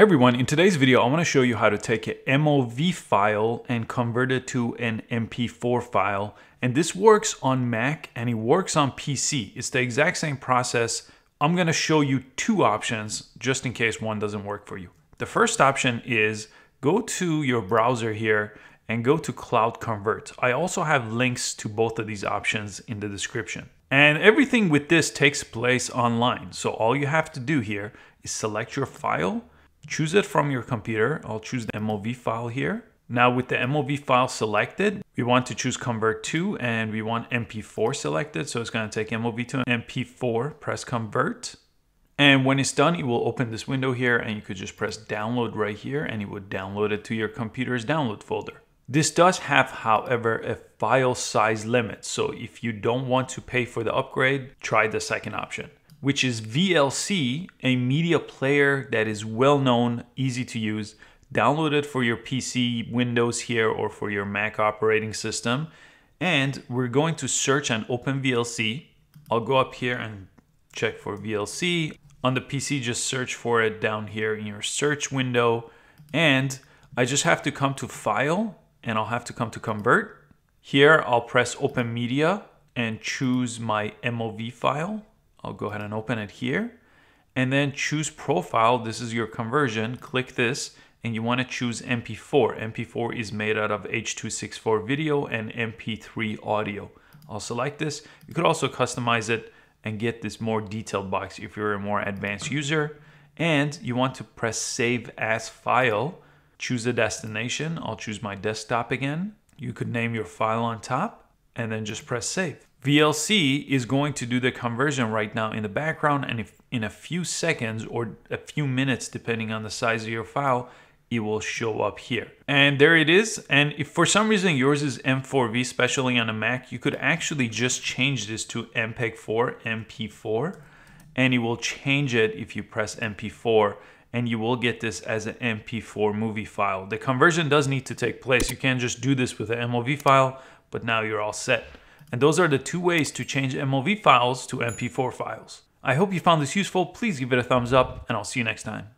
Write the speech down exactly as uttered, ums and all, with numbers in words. Hey everyone, in today's video I want to show you how to take an M O V file and convert it to an M P four file, and this works on Mac and it works on P C. It's the exact same process. I'm going to show you two options just in case one doesn't work for you. The first option is go to your browser here and go to CloudConvert. I also have links to both of these options in the description. And everything with this takes place online, so all you have to do here is select your file, choose it from your computer. I'll choose the M O V file here. Now with the M O V file selected, we want to choose convert to, and we want M P four selected. So it's going to take M O V to M P four, press convert. And when it's done, it will open this window here and you could just press download right here and it would download it to your computer's download folder. This does have, however, a file size limit. So if you don't want to pay for the upgrade, try the second option, which is V L C, a media player that is well known, easy to use. Download it for your P C, Windows here, or for your Mac operating system. And we're going to search and open V L C. I'll go up here and check for V L C. On the P C, just search for it down here in your search window. And I just have to come to File, and I'll have to come to Convert. Here, I'll press Open Media and choose my M O V file. I'll go ahead and open it here and then choose profile. This is your conversion. Click this and you want to choose M P four. M P four is made out of H two sixty-four video and M P three audio. I'll select this. You could also customize it and get this more detailed box if you're a more advanced user. And you want to press save as file. Choose a destination. I'll choose my desktop again. You could name your file on top and then just press save. V L C is going to do the conversion right now in the background, and if in a few seconds or a few minutes, depending on the size of your file, it will show up here. And there it is. And if for some reason yours is M four V, especially on a Mac, you could actually just change this to M P E G four, M P four, and it will change it if you press M P four, and you will get this as an M P four movie file. The conversion does need to take place. You can't just do this with an M O V file, but now you're all set. And those are the two ways to change M O V files to M P four files. I hope you found this useful. Please give it a thumbs up, and I'll see you next time.